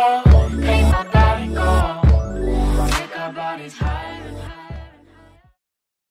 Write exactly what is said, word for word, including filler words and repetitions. all.